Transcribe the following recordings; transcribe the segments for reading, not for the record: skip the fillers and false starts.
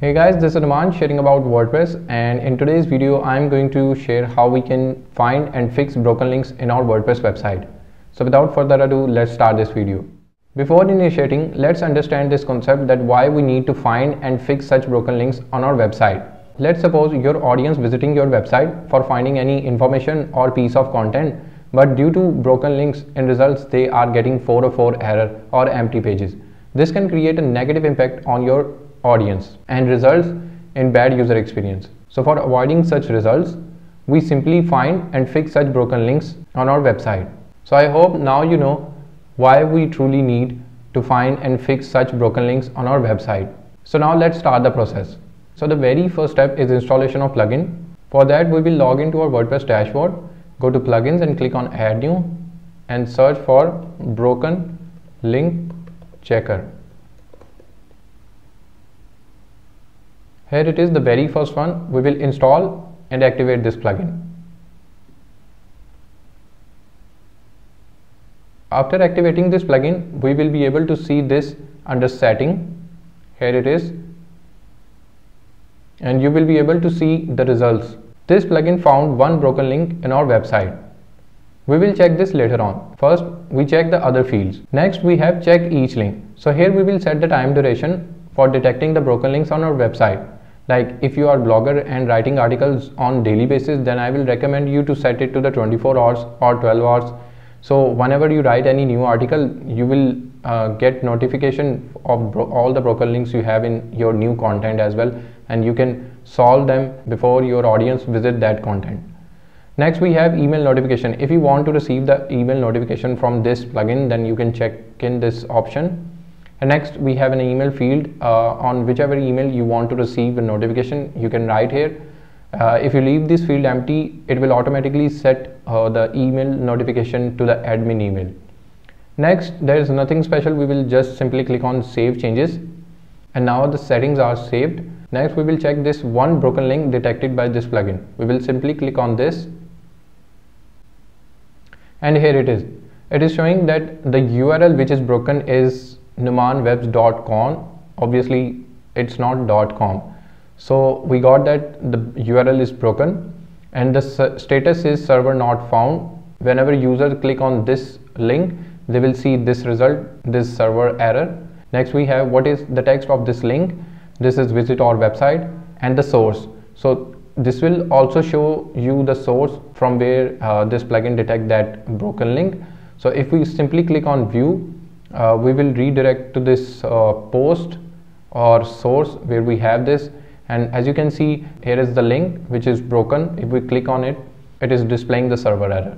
Hey guys, this is Numan sharing about WordPress, and in today's video I'm going to share how we can find and fix broken links in our WordPress website. So without further ado, let's start this video. Before initiating, let's understand this concept that why we need to find and fix such broken links on our website. Let's suppose your audience visiting your website for finding any information or piece of content, but due to broken links in results they are getting 404 error or empty pages. This can create a negative impact on your audience and results in bad user experience. So for avoiding such results, we simply find and fix such broken links on our website. So I hope now you know why we truly need to find and fix such broken links on our website. So now let's start the process. So the very first step is installation of plugin. For that, we will log into our WordPress dashboard, go to plugins and click on add new and search for Broken Link Checker. Here it is, the very first one. We will install and activate this plugin. After activating this plugin, we will be able to see this under setting. Here it is, and you will be able to see the results. This plugin found one broken link in our website. We will check this later on. First, we check the other fields. Next, we have check each link. So here we will set the time duration for detecting the broken links on our website. Like if you are a blogger and writing articles on daily basis, then I will recommend you to set it to the 24 hours or 12 hours. So whenever you write any new article, you will get notification of all the broken links you have in your new content as well, and you can solve them before your audience visit that content. Next, we have email notification. If you want to receive the email notification from this plugin, then you can check in this option. And next, we have an email field. On whichever email you want to receive a notification, you can write here. If you leave this field empty, it will automatically set the email notification to the admin email. Next, there is nothing special. We will just simply click on save changes, and now the settings are saved. Next, we will check this one broken link detected by this plugin. We will simply click on this, and here it is. It is showing that the URL which is broken is Numanwebs.com. obviously it's not .com, so we got that the URL is broken, and the status is server not found. Whenever users click on this link, they will see this result, this server error. Next, we have what is the text of this link. This is visit our website, and the source. So this will also show you the source from where this plugin detect that broken link. So if we simply click on view, we will redirect to this post or source where we have this, and as you can see, here is the link which is broken. If we click on it, it is displaying the server error.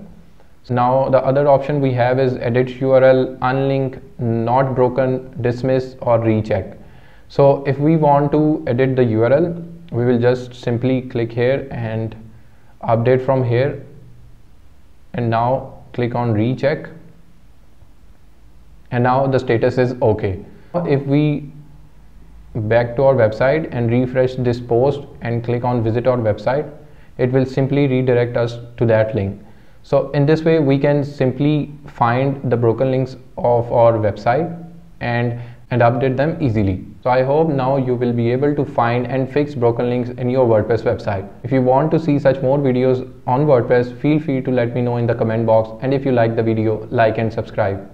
So now the other option we have is edit URL, unlink, not broken, dismiss or recheck. So if we want to edit the URL, we will just simply click here and update from here, and now click on recheck. And now the status is okay. If we back to our website and refresh this post and click on visit our website, it will simply redirect us to that link. So in this way, we can simply find the broken links of our website and update them easily. So I hope now you will be able to find and fix broken links in your WordPress website. If you want to see such more videos on WordPress, feel free to let me know in the comment box. And if you like the video, like and subscribe.